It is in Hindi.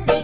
चले